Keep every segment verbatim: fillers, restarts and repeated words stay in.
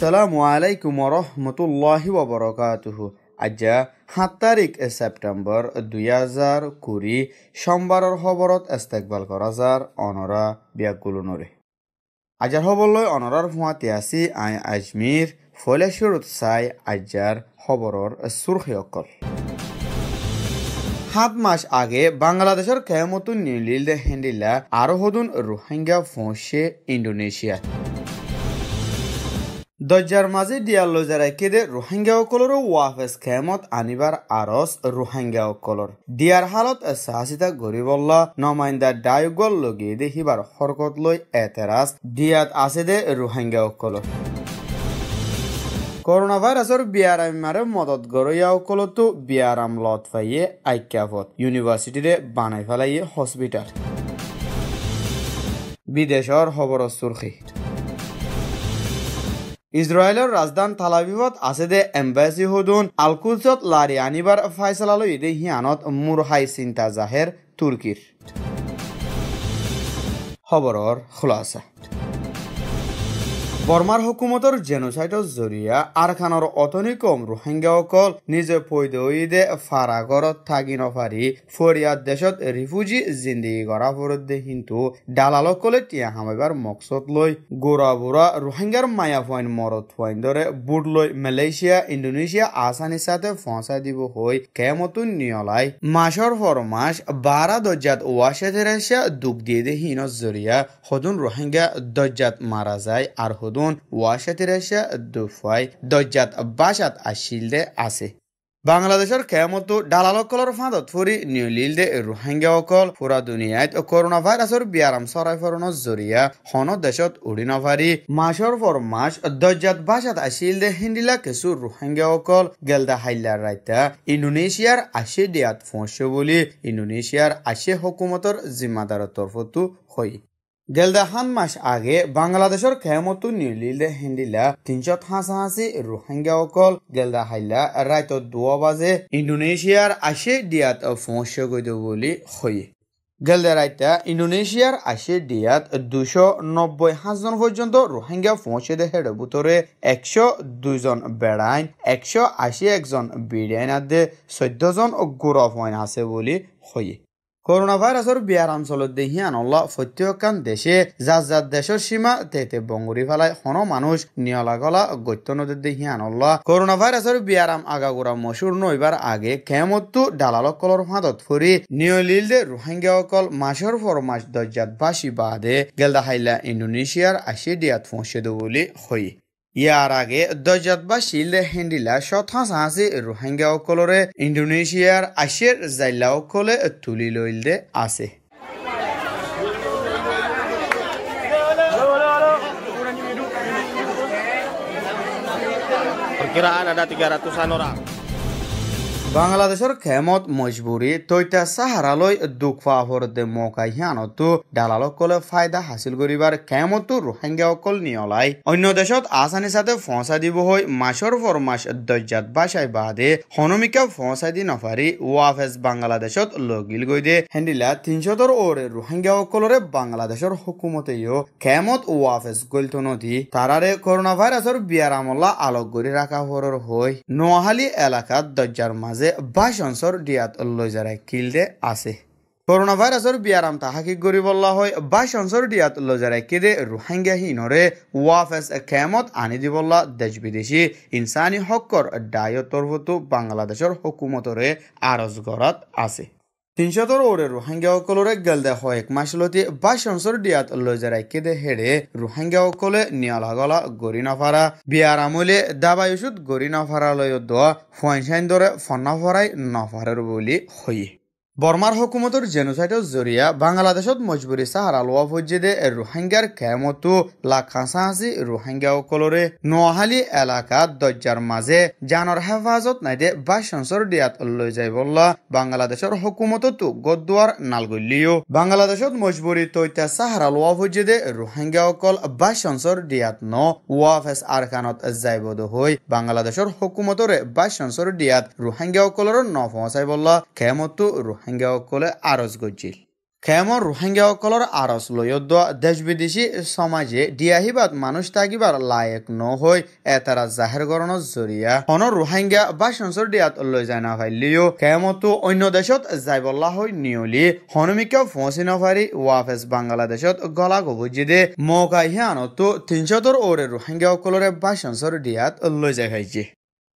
Assalamu alaikum wa rahmatullahi wa barakatuhu. Aja Hatarik e September Duyazar Kuri Shambarar Hoborot Estekbal Korazar Honora Biakulunore. Ajar Hoboloy Honorar Fuatiasi Ain Ajmir Foleshurut Sai Ajar Hoboror Surhiokol. সাত মাস আগে বাংলাদেশের কেমতুন নীলদে হেন্ডিলা আরোহদুন Rohingya ফোঁসে Indonesia দজ্জার মাঝে ডিয়ালো যারা কেদে রোহিঙ্গা অকলর ওয়াফেস কেমত আনিবার আরস Rohingya অকলর deer হালত সাহসিতা গরিবল্লা নমাইন্দা ডায়গল লগিয়ে দে হিবার হরকত লই এতেরাস ডিয়াত আছে দে Rohingya অকলর Coronavirus biaramare modot goroya okolotu biaram lotfaye aikavot University de Banayfalaye Hospital Bideshor Hoboro Surhi Israeler Razdan Talavivot Asede Embassy Hudun Alkuzot Larianibar Faisaloide Hianot Murhai Sinta Zaher Turkir Hoboror Khulasa Bormar Hukumotor genocide of Zuria, Arakanor Otonicum, Rohingya Okol, Nizepoidoide, Faragorot, Taginofari, Foria Deshot, Refugi, Zindi, Goravur de Hindu, Dalalocoletia, Hamagar, Moxotloi, Guravura, Rohingya Mayafoin Morot, Windore, Budloi, Malaysia, Indonesia, Asanisate, Fonsa di Bohoi, Kemotun Niolai, Mashor for Mash, Bara Dojat, Washeteresha, Dugde, Hino Zuria, Hodun Rohingya, Dojat Marazai, Arhud. ওয়াশাতিরেশা দুফাই দজ্জাত বাশাত আশিলদে আছে বাংলাদেশের কেমতো ডালালকলর ফাঁদত ফুরি নিউলিলদে রোহিঙ্গা অকল পুরা দুনিয়াত corona ভাইরাসর বিয়ারাম সরাইফরণর জরিয়া হন দেশত উড়িনভারি মাসর পর মাস দজ্জাত বাশাত আশিলদে হিন্দিলা কিছু রোহিঙ্গা অকল গেলদা হাইল্লার রাইতা ইন্দোনেশিয়ার আশে দিয়াত ফোঁসে বলি ইন্দোনেশিয়ার আশে হকুমতর জিম্মাদারর তরফতু হয় গেলদাহান মাস আগে বাংলাদেশের খেমতু নিউলিলদে হেন্ডিলা তিনশত হাসাহাসি রোহিঙ্গা অকল গেলদা হাইলা রাইত দুয়া বাজে ইন্দোনেশিয়ার আশে দিয়াত ফোঁসে গৈ বলি হয়ে গেলদা রাইতা ইন্দোনেশিয়ার আশে দিয়াত দুশো নব্বই হাজার পর্যন্ত রোহিঙ্গা ফোঁসে দে হেড বুতরে একশো দুজন বেড়াইন একশো আশি একজন বিড়াইন আদে চৈধ্য জন গৌরব হইন আছে বলি হয়ে করোনাভাইরাসর বিয়ারাম চলত দেহিয়ান অল্লা ফত্যকান দেশে জাত জাত দেশের সীমা তেতে বঙ্গুরি ফেলায় হন মানুষ নিয়লাগলা গত্য নদীর দেহিয়ান অল্লা করোনাভাইরাসর বিয়ারাম আগাগোড়া মশুর নইবার আগে কেমতো ডালালকলর হাতত ফুরি নিয়লিলদে রোহিঙ্গা অকল মাসর পর মাস দজ্জাত বাসি বাদে গেলদা হাইলা ইন্দোনেশিয়ার আশি দিয়াত ফোঁসে বলি হই ইয়ার আগে দজ্জাত বাশিলদে হেন্ডিলা শতাশি রোহিঙ্গা অকলরে ইন্দোনেশিয়ার আশের জাইলা অকলে তুলি লইলদে আছে বাংলাদেশের খেমত মজবুরি তৈতা সাহারালয় দুখফা হরদে মৌকাই হিয়ানতো ডালালকলে ফায়দা হাসিল করিবার খেমতো রোহিঙ্গা অকল নিয়লাই অন্য দেশত আসানি সাথে ফঁসা দিব হই মাসর পর মাস দজ্জাত বাসায় বাদে হনমিকা ফঁসা দি নফারি ওয়াফেজ বাংলাদেশত লগিল গৈ দে হেন্ডিলা তিনশতর ওরে রোহিঙ্গা অকলরে বাংলাদেশের হুকুমতেও খেমত ওয়াফেজ গলতনদি তারারে করোনা ভাইরাসর বিয়ারামলা আলোক গড়ি রাখা হরর হই নোয়াহালি এলাকাত দজ্জার মাঝে বাসনসর দিয়াত লই যারা কিলদে আছে করোনা ভাইরাসর বিয়ারাম তাহাকি গরিবল্লা হয় বাসনসর দিয়াত লই যারা কেদে রোহিঙ্গা হিনরে ওয়াফেস কেমত আনি দিবল্লা দেশ বিদেশি ইনসানি হকর দায় তরফতো বাংলাদেশের হকুমতরে আরজ গরাত আছে তিনশতর ওরে রোহিঙ্গা অকলরে গেলদে হয়েক মাসলতি বাসনসর দিয়াত লই যারা কেদে হেড়ে রোহিঙ্গা অকলে নিয়ালাগলা গরি নফারা বিয়ারামলে দাবায়ুষুত গরি নফারা লয় দোয়া ফয়সাইন দরে ফন্নাফরাই নফারের বলি হয়ে বর্মার হকুমতর জেনোসাইডর জরিয়া বাংলাদেশত মজবুরি সাহারা লোয়া ফজ্জেদে রোহিঙ্গার খেমতো লাখাসাহাসি রোহিঙ্গা অকলরে নোয়াহালি এলাকা দজ্জার মাঝে জানর হেফাজত নাইদে বাসনসর দিয়াত লই যাই বল্লা বাংলাদেশের হকুমততো গদ্দুয়ার নালগল্লিও বাংলাদেশত মজবুরি তৈতা সাহারা লোয়া ফজ্জেদে রোহিঙ্গা অকল বাসনসর দিয়াত ন ওয়াফেস আরকানত যাইবদ হই বাংলাদেশের হকুমতরে বাসনসর দিয়াত রোহিঙ্গা অকলর নফসাই বল্লা খেমতো রোহিঙ্গা অকলে আরজ গজিল খেমৰ রোহিঙ্গাসকলৰ আৰজ লৈ দেশ-বিদেশী সমাজে দিয়াহিবাদ মানুষ তাগিবাৰ লায়ক নহয় এতাৰা জাহেৰ গৰণৰ জৰিয়া অন রোহিঙ্গা বা সংসৰ দিয়াত লৈ যায় না ভাইলিও খেমতো অন্য দেশত যাইবলা হৈ নিয়লি হনমিকা ফচিনফাৰি ওয়াফেস বাংলাদেশত গলা গবজিদে মকাইহানতো তিনশ তৰ ওৰে রোহিঙ্গাসকলৰ বা সংসৰ দিয়াত লৈ যায় ভাইজি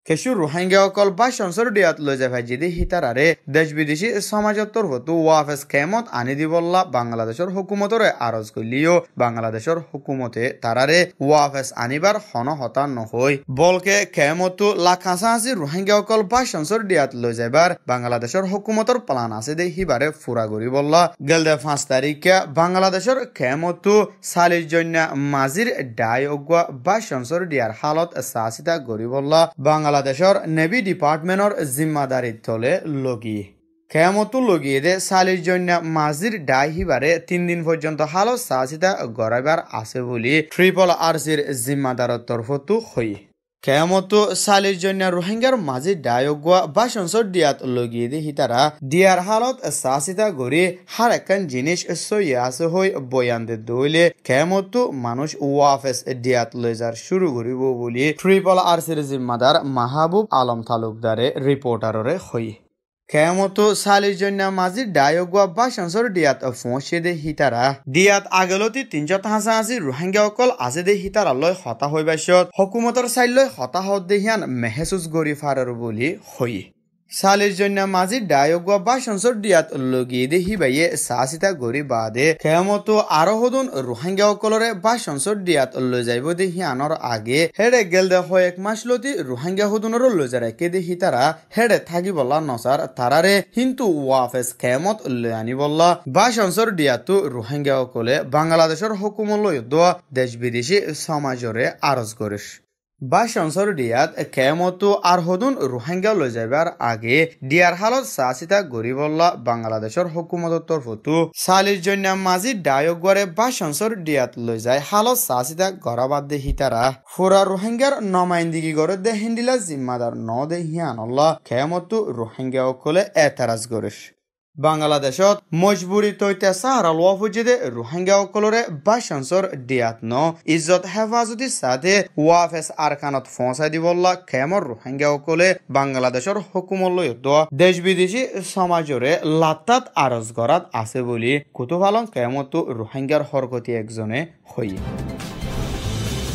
কেশু রোহিঙ্গাসকল বা সংসৰ দিয়াত লৈ যায় ভাই যদি হিতাৰাৰে দেশ বিদেশী সমাজৰ তৰফতো ওয়াফেস কেমত আনি দিবল্লা বাংলাদেশৰ হুকুমতৰে আৰজ কৰিলিও বাংলাদেশৰ হুকুমতে তাৰাৰে ওয়াফেস আনিবাৰ হনহতা নহৈ বলকে কেমতো লাখাসাসি রোহিঙ্গাসকল বা সংসৰ দিয়াত লৈ যায়বাৰ বাংলাদেশৰ হুকুমতৰ প্লান আছে দে হিবাৰে ফুৰা কৰিবল্লা গেলদে পাঁচ তাৰিখে বাংলাদেশৰ কেমতো চালিশ জন্যা মাজিৰ ডাই অগুৱা বা সংসৰ দিয়াৰ হালত চাচিতা কৰিবল্লা বাংলা বাংলাদেশৰ নেভি ডিপাৰ্টমেণ্টৰ জিম্মাদাৰীত তলে লগি কেমতো লগিয়ে দে চালিশ জন্যা মাজিৰ ডাইহিবাৰে তিন দিন পৰ্যন্ত হালত চাচিতা গৰাইবাৰ আছে বুলি ট্ৰিপল আৰ চিৰ জিম্মাদাৰৰ তৰফতো হৈ কেমতো চালিশ জন্যা রোহিঙ্গাৰ মাজিৰ ডায়গুৱা বা সংসৰ দিয়াত লগিয়ে দে হিতাৰা দিয়াৰ হালত চাচিতা গৰি আৰাকান জিনিস চলি আছে হৈ বয়ান দে দৈলে কেমতো মানুষ ওয়াফেস দিয়াত লৈ যাৰ শুরু কৰিব বুলি ট্ৰিপল আৰ চিৰ জিম্মাদাৰ মাহবুব আলম তালুকদাৰে ৰিপৰ্টাৰৰে হৈ খেমতো চালিশ জন্যা মাজিৰ ডায়গুৱা বা সংসৰ দিয়াত ফচে দে হিতাৰা দিয়াত আগলতি তিনশ হাঁচাহাঁচি রোহিঙ্গাসকল আছে দে হিতাৰালৈ হতা হৈ বাইছত হকুমতৰ চাইলৈ হতা হত দেহিয়ান মেহেচুজ গৰি ফাৰাৰ বুলি হৈ চালিশ জন্যা মাজিৰ ডায়গুৱা বা সংসৰ দিয়াত লগিয়ে দে হিবাইয়ে চাচিতা গৰি বাদে খেমতো আৰু সদন রোহিঙ্গাসকলৰে বা সংসৰ দিয়াত লৈ যাইব দে হিয়ানৰ আগে হেৰে গেল দে হয় এক মাস লতি রোহিঙ্গা সদনৰ লৈ যায় একে দে হিতাৰা হেৰে থাকিবলা নচাৰ তাৰাৰে কিন্তু ওয়াফেস খেমত লৈ আনিবলা বা সংসৰ দিয়াতো রোহিঙ্গাসকলে বাংলাদেশৰ হুকুমলৈ দোৱা দেশ বিদেশী সমাজৰে আৰজ কৰিছ বা সংসৰ দিয়াত কেমতো আৰু সদন রোহিঙ্গা লৈ যাইবাৰ আগে দিয়াৰ হালত চাচিতা গৰিবল্লা বাংলাদেশৰ হুকুমতৰ তৰফতো চালিশ জন্যা মাজিৰ ডায়গুৱাৰে বা সংসৰ দিয়াত লৈ যায় হালত চাচিতা গৰাবাদ দে হিতাৰা ফুৰা রোহিঙ্গাৰ নমাইন্দিগী গৰে দে হিন্দিলা জিম্মাদাৰ ন দে হিয়ানল্লা কেমতো রোহিঙ্গাসকলে এতাৰাজ কৰিছ বাংলাদেশত মজবুৰি তৈতে সাহাৰা লোৱা ফুজিদে রোহিঙ্গাসকলৰে বা সংসৰ দিয়াত ন ইজ্জত হেফাজতি সাথে ওয়াফেস আৰকানত ফচাই দিবলা খেমৰ রোহিঙ্গাসকলে বাংলাদেশৰ হুকুমলৈ দেশ বিদেশী সমাজৰে লাতাত আৰজ কৰাত আছে বুলি কুতুফালং খেমতো রোহিঙ্গাৰ হৰকতি একজনে হৈ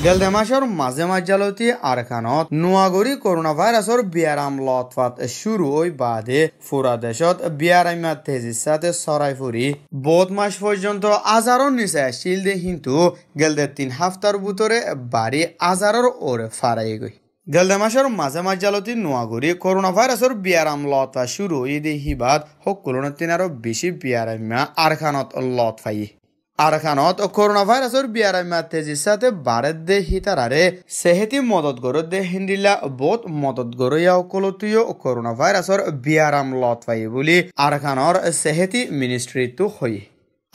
গেলদে মাসৰ মাজে মাজজালতি আৰকানত নোয়াগৰি করোনা ভাইরাসৰ বিয়ারাম লতফাত শুরু হৈ বাদে ফুৰা দেশত বিয়ারামা তেজিৰ সাথে সৰাই ফুৰি বহুত মাস পর্যন্ত আজাৰৰ নিচে আছিল দে কিন্তু গেলদে তিন হাফতাৰ ভিতরে বাড়ি আজাৰৰ ওৰে ফাৰাই গৈ গেলদে মাসৰ মাজে মাজজালতি নোয়াগৰি করোনা ভাইরাসৰ বিয়ারাম লতফা শুরু হৈ দে হিবাদ সকলোনৰ তিনাৰো বেছি বিয়ারামা আৰকানত লতফাই আৰকানত করোনা ভাইরাসৰ বিয়াৰামা তেজিৰ সাথে বাৰত দে হিতাৰাৰে সেহেতি মদত গৰ দে হিন্দিলা বহুত মদত গৰয়া অকলতীয় করোনা ভাইরাসৰ বিয়াৰাম লতফাই বুলি আৰকানৰ সেহেতি মিনিষ্ট্ৰীটো হৈ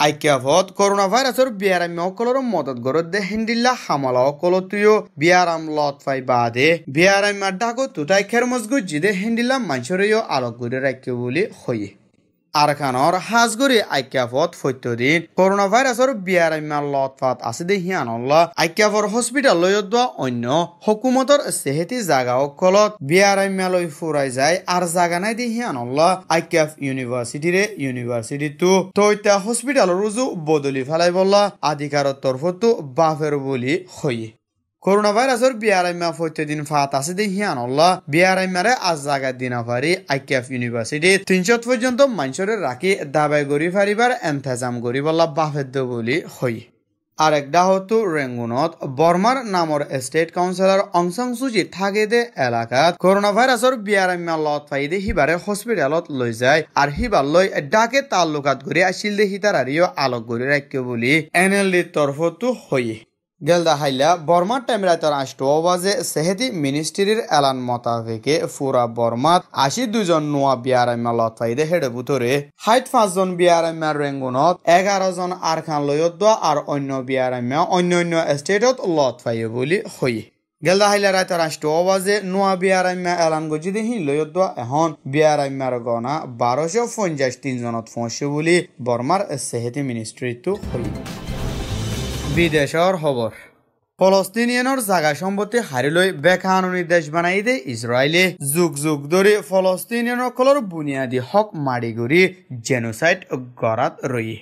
আইক্যভত করোনা ভাইরাসৰ বিয়াৰাম অকলৰ মদত গৰ দে হিন্দিলা হামলা অকলতীয় বিয়াৰাম লতফাই বাদে বিয়াৰামা ডাকো তুটাই খেৰমজগুজ জিদে হিন্দিলা মাঞ্চৰিয় আলোক গৰি ৰাখিব বুলি হৈ আৰকানৰ হাজগুৰি আইক্যাফত ফত্যদিন করোনা ভাইরাসৰ বিয়াৰামা লতফাত আছে দে হিয়ানল্লা আইক্যাফৰ হস্পিটাললৈ দোৱা অন্য হুকুমতৰ সেহেতি জাগাসকলত বিয়াৰামালৈ ফুৰাই যায় আৰু জাগা নাই দে হিয়ানল্লা আইক্যাফ ইউনিভাৰ্চিটিৰে ইউনিভাৰ্চিটিটো তৈতা হস্পিটালৰ ৰুজু বদলি ফেলাই বলা আধিকাৰৰ তৰফতো বাফেৰ বুলি হৈ করোনা ভাইরাসৰ বিয়াৰামা ফত্যদিন ফাত আছে দে হিয়ানল্লা বিয়াৰামাৰে আজ জাগা দিনাফাৰি আইক্যাফ ইউনিভাৰ্চিটি তিনশত পৰ্যন্ত মাঞ্চৰে ৰাখি দাবাই গৰি ফাৰিবাৰ এন্তেজাম কৰিবলা বাফেদ্য বুলি হৈ আর এক ডাহতো রেঙ্গুনত বর্মার নামৰ স্টেট কাউন্সিলৰ অংশং সুজি থাকে দে এলাকাত করোনা ভাইরাসৰ বিয়াৰামা লতফাই দে হিবাৰে হস্পিটালত লৈ যায় আর হিবাৰলৈ ডাকে তালুকাত গৰি আছিল দে হিতাৰাৰিও আলোক গৰি ৰাখিব বুলি এন এল ডিৰ তৰফতো হৈ গেলদা হাইলা বর্মার টেম্পেরেচার আষ্ট বাজে সেহেতি মিনিস্ট্রির এলান মোতাবেকে ফুরা বর্মাত আশি দুজন নোয়া বিয়ারামা লতফাই দে হেডে বুতরে হাইট পাঁচজন বিয়ারামা রেঙ্গুনত এগারো জন আরখান লয়ত আর অন্য বিয়ারামা অন্য অন্য স্টেটত লতফাই বুলি হৈ Gelda hilara tarashto owaze noa biaraimma elan gojide hin loyodwa ehon biaraimmar gona twelve fifty-three jonot fonshebuli Burmar seheti ministry tu kholi bideshor khobor ফলস্তিনিয়ানৰ জাগা সম্পত্তি হাৰিলৈ বেকানুনি দেশ বনাই দে ইজৰাইলে যুগ যুগ ধৰি ফলস্তিনিয়ানসকলৰ বুনিয়াদী হক মাৰি গৰি জেনোসাইড গৰাত ৰয়ে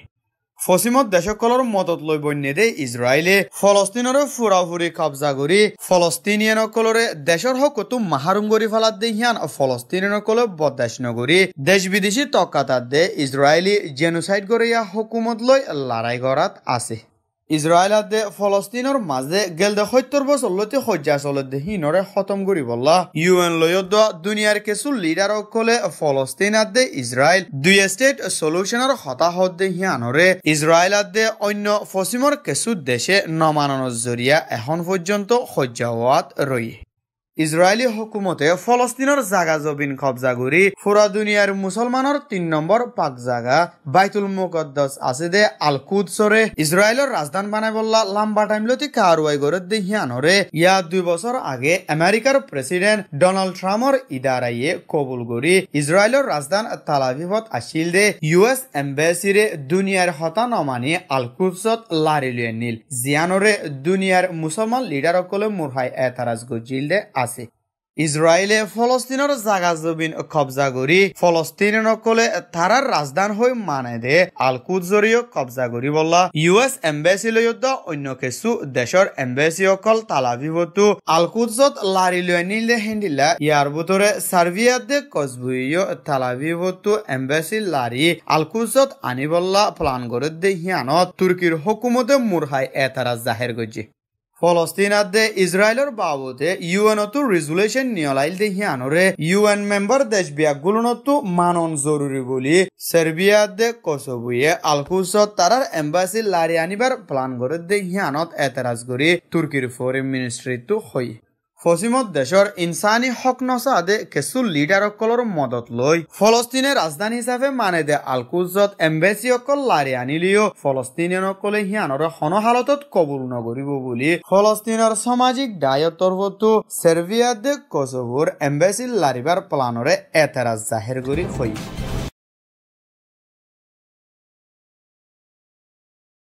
ফসিমত দেশসকলৰ মদত লৈ বন্নে দে ইজৰাইলে ফলস্তিনৰ ফুৰাফুৰি কব্জা গৰি ফলস্তিনিয়ানসকলৰে দেশৰ হকটো মাহৰুম গৰি ফলাত দে হিয়ান ফলস্তিনিয়ানসকল বদাশ নগৰি দেশ বিদেশী তকাতা দে ইজৰাইলি জেনোসাইড গৰিয়া হুকুমত লৈ লৰাই গৰাত আছে Israel de Palestine mazde gelde hoytor bosol loti hojjasolde hinore xotom gori bolla U N loyodda dunyar kesul leader okole Palestine de Israel duy state solution or hota hodde hianore Israel de onno fosimor kesud deshe nomanonor zoriya ehon porjonto hojjawat roi Israeli hukumote Palestinor zaga zobin qabza gori pura duniyar musulmanor tin number pak zaga Baitul Muqaddas aside Al-Qudsore Israelor rajdan banay bolla lamba time loti karwai gorod de hianore ya dui bochor age Amerikar president Donald Trumpor idaraye qabul gori Israelor rajdan Tel Avivot ashilde U S embassy re duniyar hota nomani Al-Qudsot larilue nil zianore duniyar musulman leader okole murhay etaraz gojilde ইসরায়েলে ফলস্তিনৰ জাগা জমিন কব্জা কৰি ফলস্তিনিয়ানসকলে তাৰাৰ ৰাজধানী হৈ মানে দে আল-কুদজৰিয় কব্জা কৰি বলা ইউএছ এম্বেসি লৈয়দ অন্য কিছু দেশৰ এম্বেসি অকল তেল আভিভতো আল-কুদজত লাৰি লৈ নিলে হেন্দিলা ইয়াৰ ভিতৰত সার্বিয়া দে কজবুইয় তেল আভিভতো এম্বেসি লাৰি আল-কুদজত আনিবলা প্লান কৰি দে হিয়ানত তুৰ্কীৰ হুকুমতে মুৰহাই এতাৰাজ জাহিৰ কৰিছে Palestina de Israelor babote U N to resolution niolail de hianore U N member desh bia guluno to manon zoruri boli Serbia de Kosovoye Al-Qudsot tarar embassy larianibar plan gore de hianot etaraz gori Turkir foreign ministry to hoy Fosimot deshor insani hok nosade kesul leader okolor modot loy Palestine rajdhani hisabe mane de Al-Qudsot embassy okol lari anilio Palestinian okole hianor hono halatot qabul nagoribo boli Palestineor samajik dayo torbotu Serbia de Kosovor embassy laribar planore etaraz zahir gori hoy